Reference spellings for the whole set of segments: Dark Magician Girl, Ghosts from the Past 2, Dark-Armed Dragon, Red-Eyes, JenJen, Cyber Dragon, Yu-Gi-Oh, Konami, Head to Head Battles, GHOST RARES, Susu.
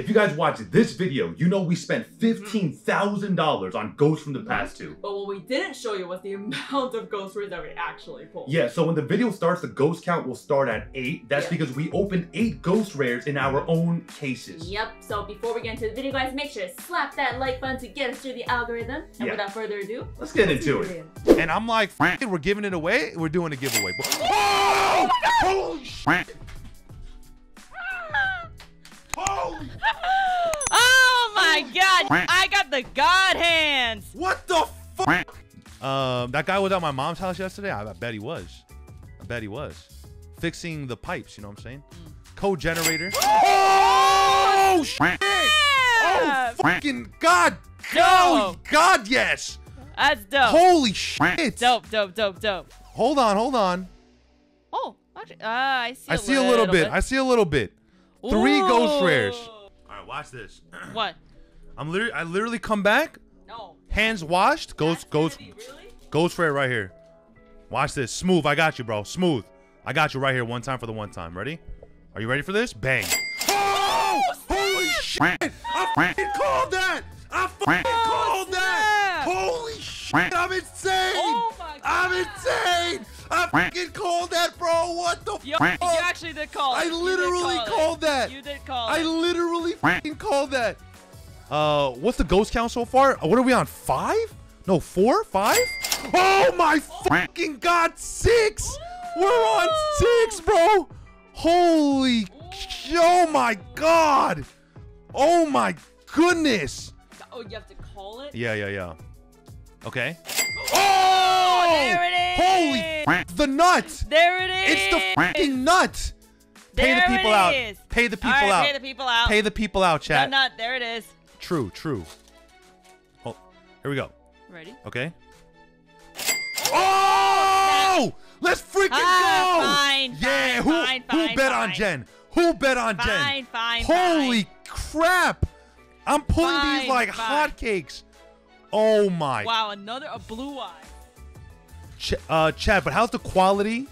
If you guys watched this video, you know we spent $15,000 on Ghosts from the Past 2. But what we didn't show you was the amount of ghost words that we actually pulled. Yeah, so when the video starts, the ghost count will start at 8. That's because we opened 8 ghost rares in our own cases. Yep, so before we get into the video, guys, make sure to slap that like button to get us through the algorithm. And without further ado, let's get into it. And I'm like, we're giving it away, we're doing a giveaway. Oh! Holy shit! Oh my god, I got the god hands. What the fuck? That guy was at my mom's house yesterday. I bet he was. I bet he was. Fixing the pipes, you know what I'm saying? Co-generator. Oh shit! Oh fucking god! Holy god, yes! That's dope. Holy shit! Dope, dope, dope, dope. Hold on, hold on. Oh, actually, I see a little bit. I see a little bit. Ooh. 3 ghost rares. All right, watch this. What? I literally come back. No. Hands washed. Ghost rare right here. Watch this. Smooth. I got you, bro. Smooth. I got you right here. One time for the one time. Ready? Are you ready for this? Bang. Oh! Holy shit! I fucking called that. I fucking called that. Holy shit! I'm insane. Oh my god. I'm insane. I fucking called that, bro. What the fuck? You actually did call it. I literally called that. You did call it. I literally fucking called that. What's the ghost count so far? What are we on? 5? No, 4? 5? Oh my fucking god, 6! We're on 6, bro! Holy oh my god! Oh my goodness! Oh, you have to call it? Yeah, yeah, yeah. Okay. Oh! There it is! Holy the nut! There it is! It's the fucking nut! Pay the people out. Pay the people out. Pay the people out. Pay the people out, chat. The nut, there it is. True, true. Oh, here we go. Ready? Okay. Oh! Let's freaking go! Fine, yeah, who bet on Jen? Who bet on Jen? Fine, fine, holy crap! I'm pulling these like hotcakes. Oh my! Wow, another a blue eye. Chat, but how's the quality?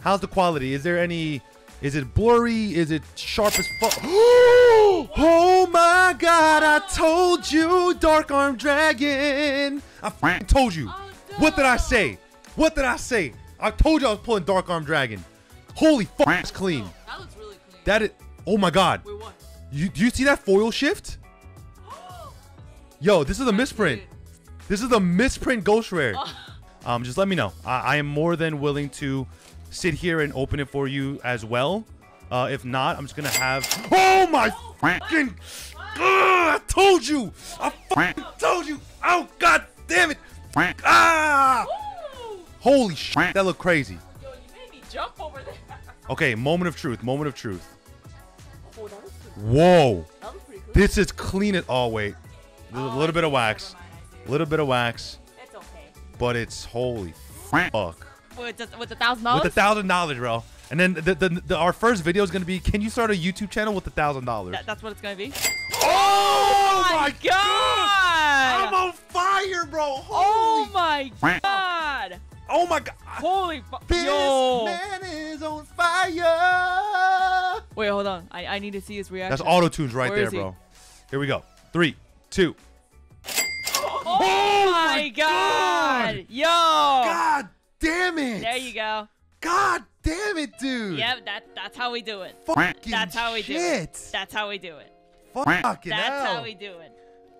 How's the quality? Is there any? Is it blurry? Is it sharp as fuck? Oh my god! I told you, Dark-Armed Dragon. I f***ing told you. Oh, no. What did I say? What did I say? I told you I was pulling Dark-Armed Dragon. Holy fuck! That's clean. Oh, that looks really clean. That is. Oh my god. Wait, what? Do you see that foil shift? Yo, this is a misprint. This is a misprint ghost rare. Just let me know. I am more than willing to sit here and open it for you as well. If not, I'm just gonna have. Oh my fucking! I told you. I fucking told you. Oh god damn it! Ah! Holy shit! That looked crazy. Yo, you made me jump over there. Okay, moment of truth. Moment of truth. Whoa! This is clean as oh wait. A little bit of wax, a little bit of wax. It's okay. But it's holy fuck. With the $1,000. With $1,000, bro. And then our first video is gonna be, can you start a YouTube channel with $1,000? That's what it's gonna be. Oh my god! I'm on fire, bro. Holy oh my god! Oh my god! Holy fuck! This man is on fire. Wait, hold on. I need to see his reaction. That's auto tunes right there, bro. Here we go. 3, 2. Oh my god. Yo. God damn it. There you go. God damn it, dude. Yep, that's how we do it. Fucking that's how we do it. That's how we do it. Fucking hell. That's how we do it.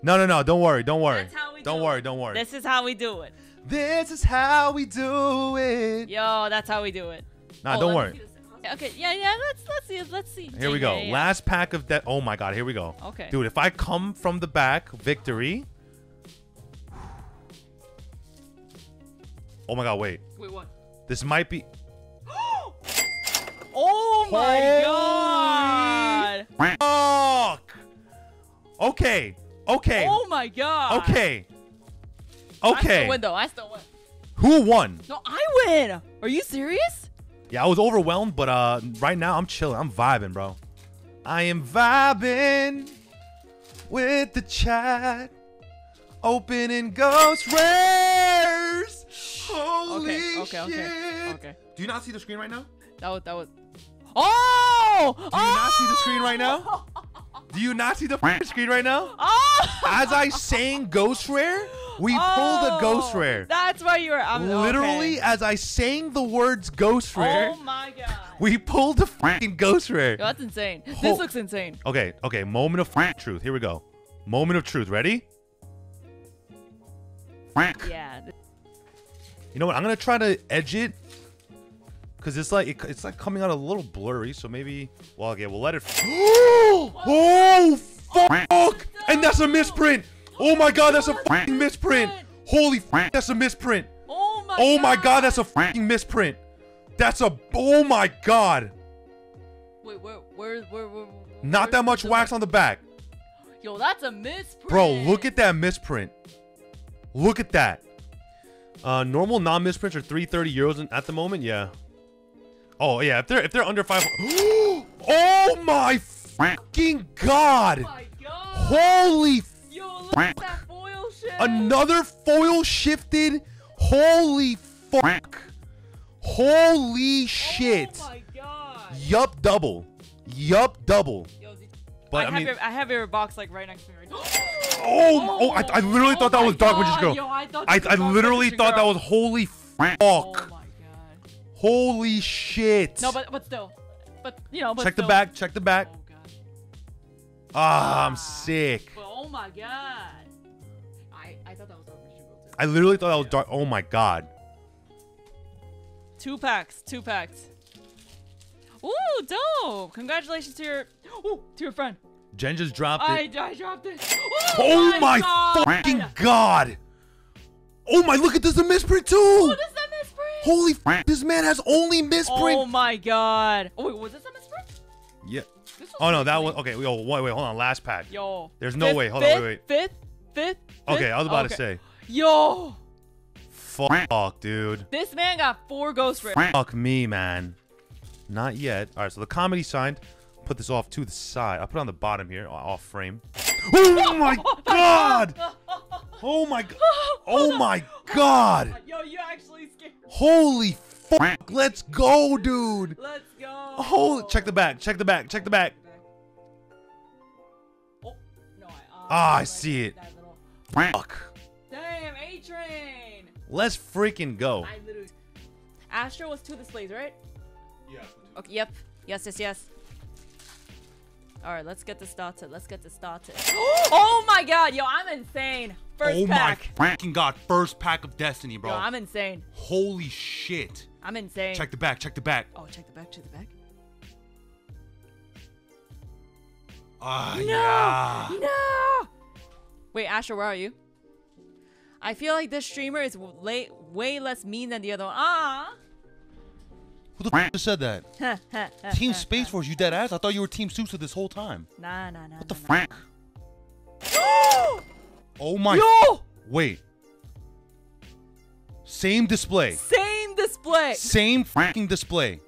No, no, no. Don't worry. Don't worry. That's how we don't worry. Don't worry. This is how we do it. This is how we do it. Yo, that's how we do it. Nah, don't worry. Okay, yeah, yeah, let's see, let's see. Here we go. Yeah, yeah. Last pack of that. Oh my god, here we go. Okay. Dude, if I come from the back, victory. Oh my god, wait. Wait, what? This might be oh my god. Fuck. Okay. Okay. Oh my god. Okay. Okay. I still win though. I still win. Who won? No, I win. Are you serious? Yeah, I was overwhelmed, but right now I'm chilling. I'm vibing, bro. I am vibing with the chat. Opening ghost rares. Holy shit. Okay. Do you not see the screen right now? That was. Oh! Do you not see the screen right now? Do you not see the screen right now? Oh! As I sang Ghost Rare, we pulled a Ghost Rare. That's why you were literally, as I sang the words Ghost Rare. Oh my god. We pulled the fucking Ghost Rare. Yo, that's insane. This looks insane. Okay, okay. Moment of truth. Here we go. Moment of truth. Ready? Yeah. You know what? I'm gonna try to edge it. Cause it's like it's like coming out a little blurry, so maybe. Well, okay, we'll let it. Oh, fuck! And that's a misprint. Oh my god, that's a fucking misprint. Holy fuck, that's a misprint. Oh my god, that's a fucking misprint. That's a. Oh my god. Wait, where? Not that much wax on the back. Yo, that's a misprint. Bro, look at that misprint. Look at that. Normal non-misprints are €330 at the moment. Yeah. Oh yeah, if they're under 500. Oh my fucking god! Oh my god. Holy! Yo, look at that foil shift. Another foil shifted. Holy fuck! Holy shit! Oh my god! Yup, double. Yup, double. Yo, but I have your box like right next to me. Right now. I literally thought that was Dark Magician Girl. Yo, I literally thought that was holy fuck. Oh my. Holy shit! No, but you know. But check the back. Check the back. Oh, god. Ah, I'm sick. But, oh my god! I thought that was Dark Magician Girl too. I literally thought that was dark. Oh my god! Two packs. Ooh, dope! Congratulations to your friend. Jen just dropped it. I dropped it. Ooh, oh my fucking god! Oh my! Look at this, a misprint too. Oh, this is a misprint. Holy f***, this man has only misprint. Oh my god. Oh wait, was this a misprint? Yeah. Oh no, that one. Okay, wait, hold on. Last pack. Yo. There's no way. Hold on, wait. Fifth? Okay, I was about to say. Yo. Fuck, dude. This man got 4 ghost rares. Fuck me, man. Not yet. All right, so the comedy signed. Put this off to the side. I'll put it on the bottom here, off frame. Oh my god. Oh my god. Oh my god. Yo, you actually scared me. Holy fuck. Let's go, dude. Let's go. Oh, check the back. Check the back. Oh, no, I see it. Fuck. Damn, A-Train. Let's freaking go. Astro was 2 displays, right? Yeah. Okay, yep. Yes. All right, let's get this started. Oh my god, yo, I'm insane. First pack. Oh my god, first pack of Destiny, bro. Yo, I'm insane. Holy shit. I'm insane. Check the back. Oh, check the back. No. Wait, Asher, where are you? I feel like this streamer is way less mean than the other one. Who the f said that? Team Space Force, you dead ass? I thought you were Team Sousa this whole time. Nah. What the f? Oh my. Yo! Wait. Same display. Same fucking display.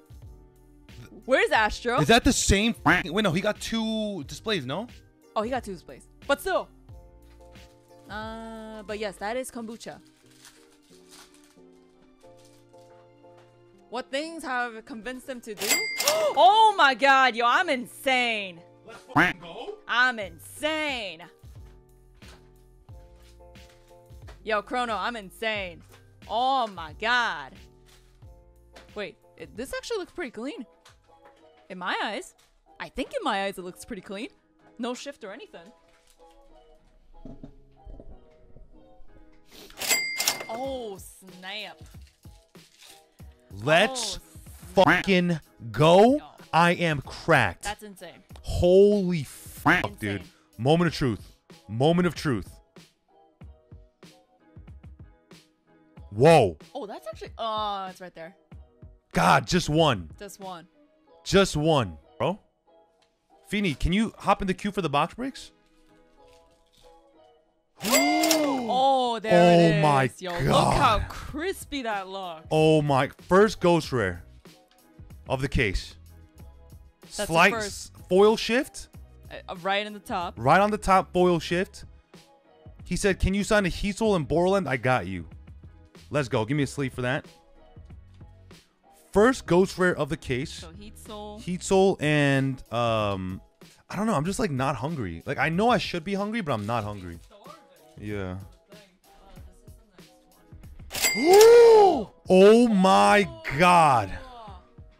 Where's Astro? Is that the same fucking? Wait, no, he got 2 displays, no? Oh, he got 2 displays. But still. But yes, that is kombucha. What things have convinced them to do? Oh my god, yo, I'm insane. Let's fucking go. I'm insane. Yo, Chrono, I'm insane. Oh my god. Wait, this actually looks pretty clean. In my eyes. I think in my eyes it looks pretty clean. No shift or anything. Oh, snap. Let's fucking go. No. I am cracked. That's insane. Holy fuck, dude. Moment of truth. Whoa. Oh, that's actually... Oh, it's right there. God, just one. Bro. Feeny, can you hop in the queue for the box breaks? There it is. My yo, god. Look how crispy that looks. Oh my. First ghost rare of the case. That's slight the first. Foil shift. Right in the top. Right on the top, foil shift. He said, can you sign a Heasel and Borland? I got you. Let's go. Give me a sleeve for that. First ghost rare of the case. So Heasel and I don't know. I'm just like not hungry. Like I know I should be hungry, but I'm not hungry. Yeah. Ooh! Oh my God.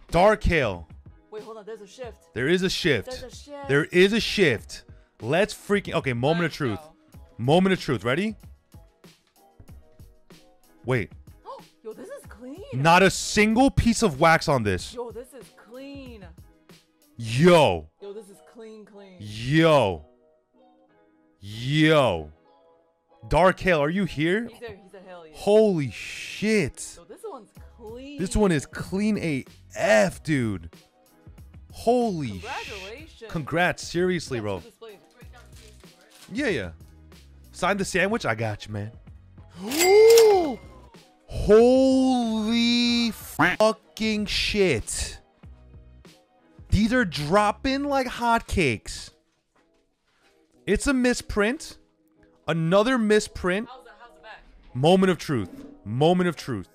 Dark Hail. Wait, hold on. There's a shift. There is a shift. There's a shift. There is a shift. Let's freaking... Okay, moment of truth. Moment of truth. Ready? Wait. Yo, this is clean. Not a single piece of wax on this. Yo, this is clean. Yo. Yo, this is clean, clean. Yo. Yo. Dark Hail, are you here? He's there. He's a hell, yeah. Holy shit. Yo, this one's clean. This one is clean AF, dude. Holy shit. Congratulations. Congrats, seriously, bro. Yeah, yeah. Sign the sandwich? I got you, man. Ooh! Holy fucking shit. These are dropping like hotcakes. It's a misprint. Another misprint. How's the back? Moment of truth. Moment of truth.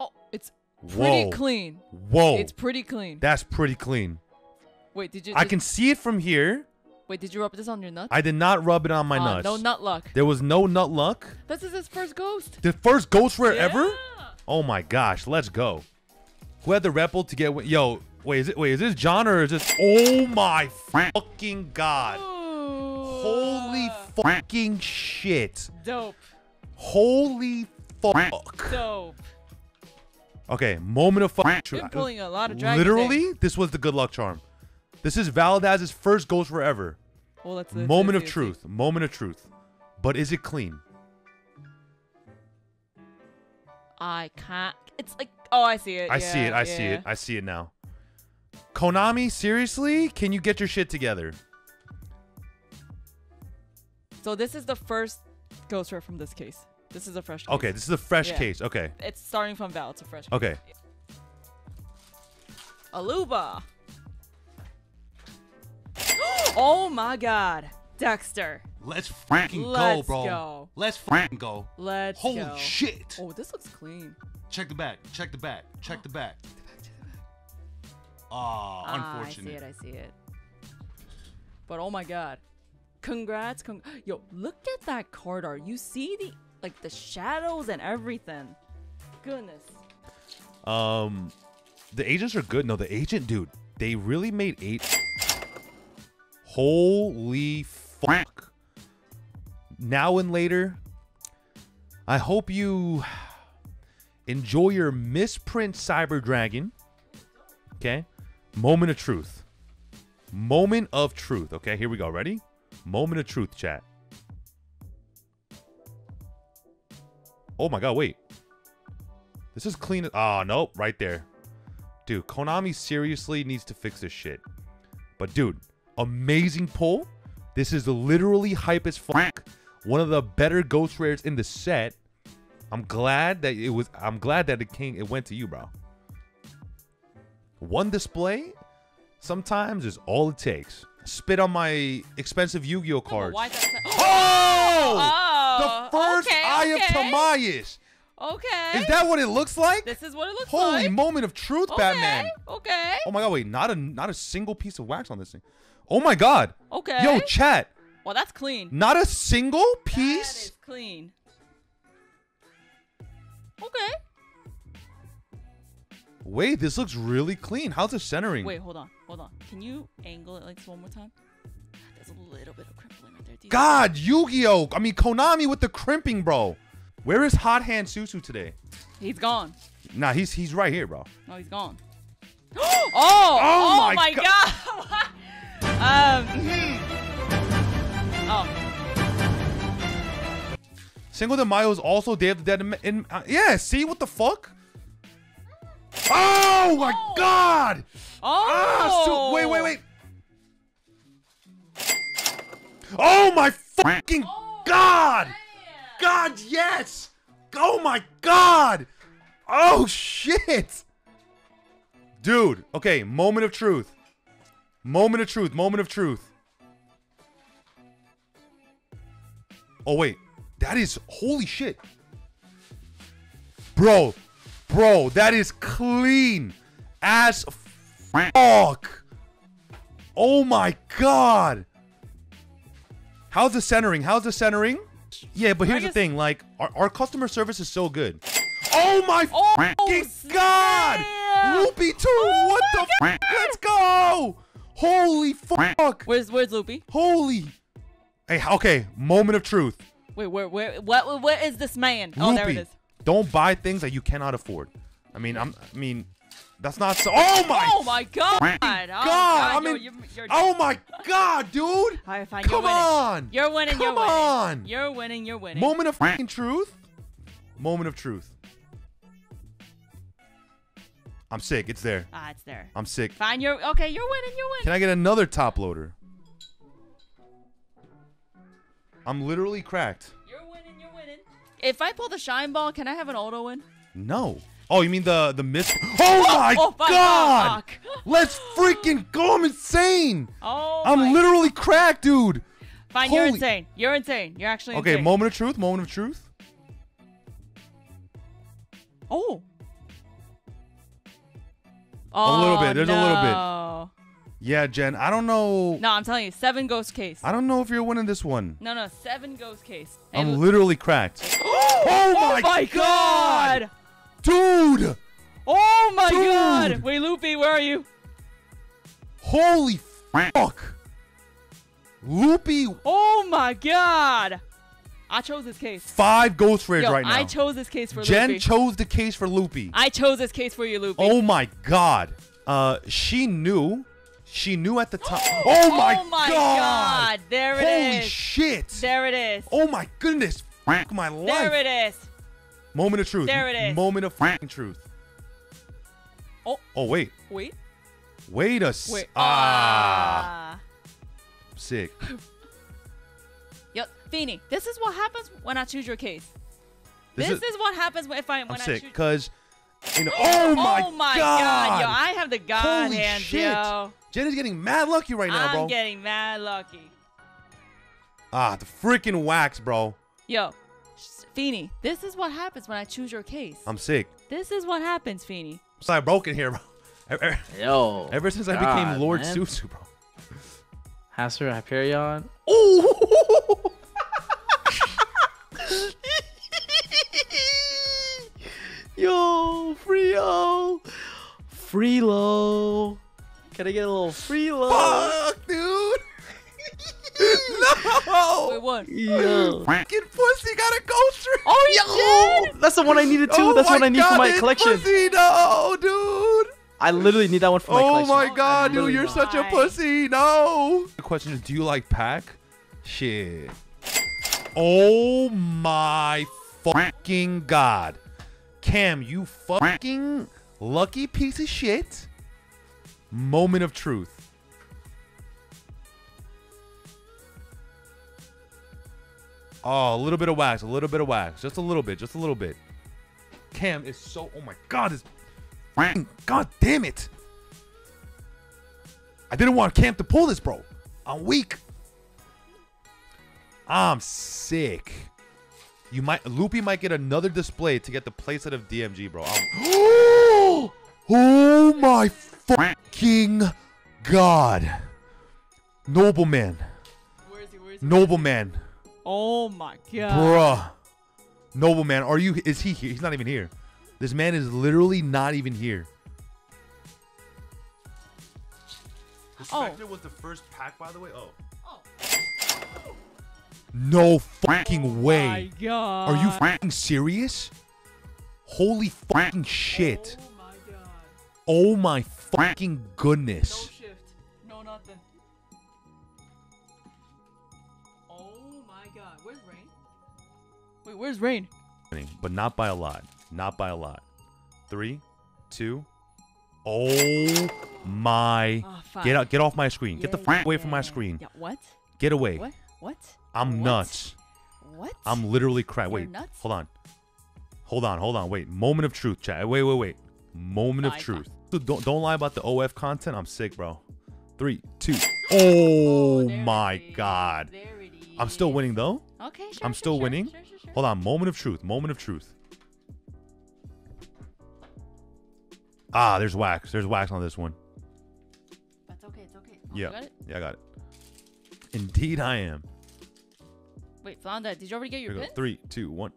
Oh, it's pretty clean. Whoa. It's pretty clean. That's pretty clean. Wait, did you... I can see it from here. Wait, did you rub this on your nuts? I did not rub it on my nuts. No nut luck. There was no nut luck. This is his first ghost. The first ghost rare ever? Oh my gosh, let's go. Who had the REPL to get... Yo, wait, is this John or is this... Oh my fucking God. Ooh. Holy fucking shit. Dope. Holy fuck. Dope. Okay, moment of fucking truth. You're pulling a lot of dragons. Literally, this was the good luck charm. This is Valadaz's first ghost forever. Well, that's the moment of truth. Moment of truth. But is it clean? I can't. It's like, oh, I see it. I see it. I see it now. Konami, seriously? Can you get your shit together? So this is the first ghost rare from this case. This is a fresh case. Okay, this is a fresh case. Okay. It's starting from Val. It's a fresh case. Okay. Aluba. Oh my God, Dexter. Let's freaking go, bro. Go. Let's freaking go. Let's Holy go. Shit. Oh, this looks clean. Check the back. Check the back. Check the back. Ah, unfortunate. I see it. I see it. But oh my God, congrats. Yo, look at that card art. You see the like the shadows and everything. Goodness. The agents are good. No, the agent, dude. They really made eight. Holy fuck. Now and later, I hope you enjoy your misprint Cyber Dragon. Okay? Moment of truth. Moment of truth. Okay, here we go. Ready? Moment of truth, chat. Oh my God, wait. This is clean. Oh, nope. Right there. Dude, Konami seriously needs to fix this shit. But dude... Amazing pull. This is literally hype as fuck. One of the better ghost rares in the set. I'm glad that it went to you, bro. One display sometimes is all it takes. Spit on my expensive Yu-Gi-Oh cards. Oh! The first Eye of Tamayas. Okay. Is that what it looks like? This is what it looks like. Holy moment of truth, Batman. Okay. Oh my God, wait, not a single piece of wax on this thing. Oh my God. Okay. Yo, chat. Well, that's clean. Not a single piece. That is clean. Okay. Wait, this looks really clean. How's the centering? Wait, hold on. Hold on. Can you angle it like one more time? There's a little bit of crimping right there. God, Yu-Gi-Oh! I mean, Konami with the crimping, bro. Where is Hot Hand Susu today? He's gone. Nah, he's right here, bro. No, he's gone. Oh! Oh my God! What? Oh. Cinco de Mayo is also Day of the Dead in yeah, see what the fuck? Oh my God! Oh! Ah, so, wait. Oh my fucking God! God, yes! Oh my God! Oh shit! Dude, okay, moment of truth. Moment of truth, moment of truth. Oh, wait. That is... Holy shit. Bro. Bro, that is clean as fuck. Oh my god! How's the centering? How's the centering? Yeah, but here's the thing, like, our customer service is so good. Oh my fucking god! Loopy 2, what the fuck? Let's go! Holy fuck! Where's Loopy? Holy. Hey, okay, moment of truth. Wait, what is this man? Loopy, oh, there it is. Don't buy things that you cannot afford. I mean, that's not so. Oh my god! I mean, you're oh my god, dude! Right, fine, Come on! You're winning. Moment of fucking truth. Moment of truth. I'm sick. It's there. Ah, it's there. I'm sick. Fine. You're winning. Can I get another top loader? I'm literally cracked. You're winning. If I pull the shine ball, can I have an auto win? No. Oh, you mean the miss? Oh my god! Let's freaking go! I'm insane. I'm literally cracked, dude. Fine. Holy... You're insane. You're actually insane. Okay. Moment of truth. Oh. Oh, a little bit. There's a little bit. Yeah, Jen. I don't know. No, I'm telling you. 7 ghost case. I don't know if you're winning this one. No. 7 ghost case. And I'm literally cracked. Oh my god! Dude! Oh my god! Wait, Loopy, where are you? Holy fuck! Loopy! Oh my god! I chose this case. 5 ghost raids right now. I chose this case for Jen Loopy. Jen chose the case for Loopy. I chose this case for you, Loopy. Oh my god. She knew at the time. Oh my god. There it is. Holy shit. There it is. Oh my goodness. Fuck my life. There it is. Moment of truth. There it is. Moment of fucking truth. Oh wait. Wait. Ah. Sick. Yo, Feeny, this is what happens when I choose your case. This is what happens when I choose. Cause, you know, oh my god! Yo, I have the god hand, yo. Jen is getting mad lucky right now, bro. I'm getting mad lucky. Ah, the freaking wax, bro. Yo, Feeny, this is what happens when I choose your case. I'm sick. This is what happens, Feeny. So I broke in here, bro. Yo. Ever since I became Lord Susu, bro. Hasser Hyperion. Oh! Yo, Freelo. Can I get a little Freelo? Fuck, dude. No. Wait, what? Yo. Fucking pussy gotta go through. Oh, yo. That's the one I needed too. Oh, that's what I need for my collection. Pussy, no, dude. I literally need that one for my collection. Oh my god, dude, you're such a pussy. No. The question is, do you like pack? Shit. Oh my fucking god. Cam, you fucking lucky piece of shit. Moment of truth. Oh, a little bit of wax, just a little bit, Cam is so, oh my god, this god damn it. I didn't want Cam to pull this, bro. I'm weak. I'm sick. You might, Loopy might get another display to get the playset of DMG, bro. Oh my fucking god. Nobleman. Where is he? Nobleman. Oh my god. Bruh. Nobleman, is he here? He's not even here. This man is literally not even here. Spectre was the first pack, by the way. Oh. No fucking way. My god. Are you fucking serious? Holy fucking shit. Oh my god. Oh my fucking goodness. No shift. No nothing. Oh my god. Where's Rain? Wait, where's Rain? But not by a lot. Not by a lot. 3, 2. Oh my! Get off my screen! Get the fuck away from my screen! Yeah, what? Get away! What? I'm nuts! What? I'm literally crying. Wait, nuts? Hold on. Wait. Moment of truth, chat. Wait. Moment of truth. Dude, don't lie about the OF content. I'm sick, bro. 3, 2. Oh my god! I'm still winning though. Okay, sure. I'm still winning. Sure. Hold on. Moment of truth. Ah, there's wax. There's wax on this one. That's okay. It's okay. Yeah. You got it? Yeah, I got it. Indeed I am. Wait, Flanda, did you already get your pin? 3, 2, 1.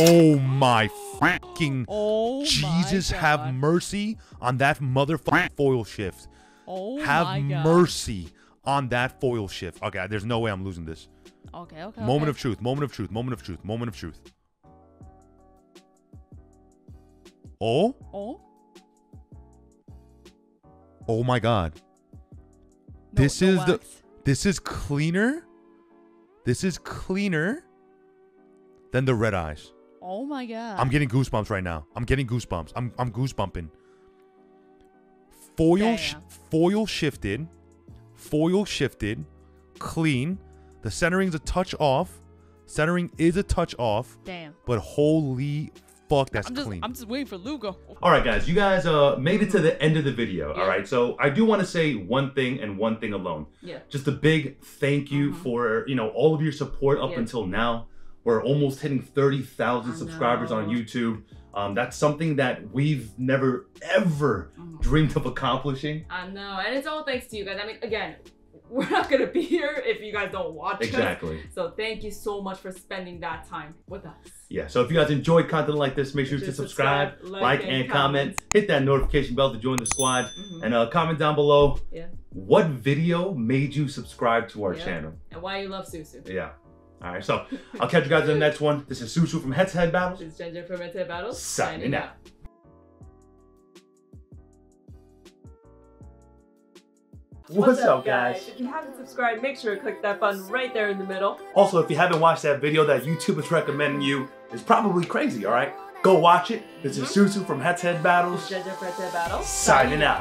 Oh my fucking Jesus, my have mercy on that motherfucking foil shift. Oh have mercy on that foil shift. Okay, there's no way I'm losing this. Okay, okay. Moment of truth, moment of truth, moment of truth, moment of truth. Oh? Oh? Oh my god. No, this no is wax. This is cleaner. This is cleaner than the red eyes. Oh my god. I'm getting goosebumps right now. I'm getting goosebumps. I'm goosebumping. Foil foil shifted. Foil shifted. Clean. The centering's a touch off. Centering is a touch off. Damn. But holy fuck, that's clean. I'm just waiting for Lugo. All right, guys, you guys made it to the end of the video. Yeah. All right, so I do want to say one thing and one thing alone. Yeah. Just a big thank you for all of your support up until now. We're almost hitting 30,000 subscribers on YouTube. That's something that we've never ever dreamed of accomplishing. I know, and it's all thanks to you guys. I mean, again, we're not gonna be here if you guys don't watch us. So thank you so much for spending that time with us. Yeah, so if you guys enjoyed content like this, make sure to subscribe, like, and comment. Hit that notification bell to join the squad. And comment down below what video made you subscribe to our channel. And why you love Susu. Yeah. All right, so I'll catch you guys in the next one. This is Susu from Head to Head Battles. This is Ginger from Head to Head Battles. Signing out. What's up, guys? If you haven't subscribed, make sure to click that button right there in the middle. Also, if you haven't watched that video that YouTube is recommending you, it's probably crazy, all right? Go watch it. This is Susu from Head to Head Battles. This is Ginger from Head to Head Battles. Signing out.